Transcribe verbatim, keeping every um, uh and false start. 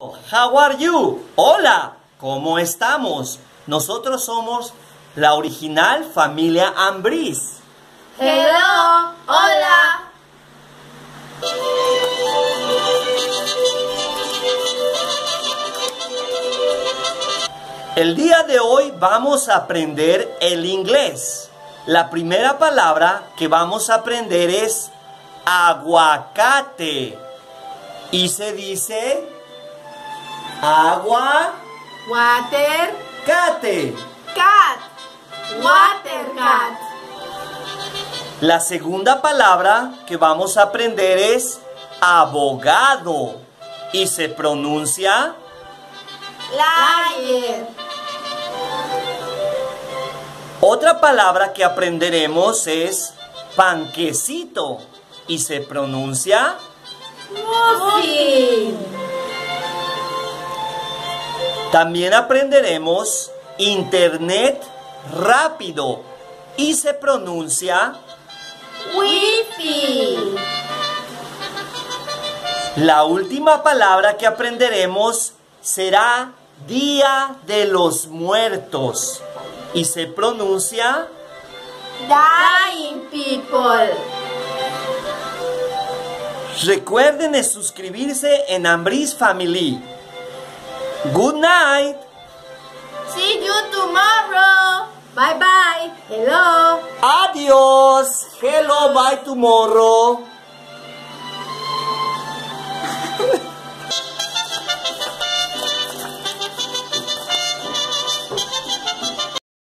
How are you? Hola, ¿cómo estamos? Nosotros somos la original familia Ambriz. Hello, hola. El día de hoy vamos a aprender el inglés. La primera palabra que vamos a aprender es aguacate. Y se dice... agua, water, cate, cat, water cat. La segunda palabra que vamos a aprender es abogado y se pronuncia liar. Otra palabra que aprenderemos es panquecito y se pronuncia muffin. También aprenderemos internet rápido y se pronuncia wifi. La última palabra que aprenderemos será Día de los Muertos y se pronuncia dying people. Recuerden suscribirse en Ambriz Family. Good night. See you tomorrow. Bye bye. Hello. Adios. Hello. Bye tomorrow.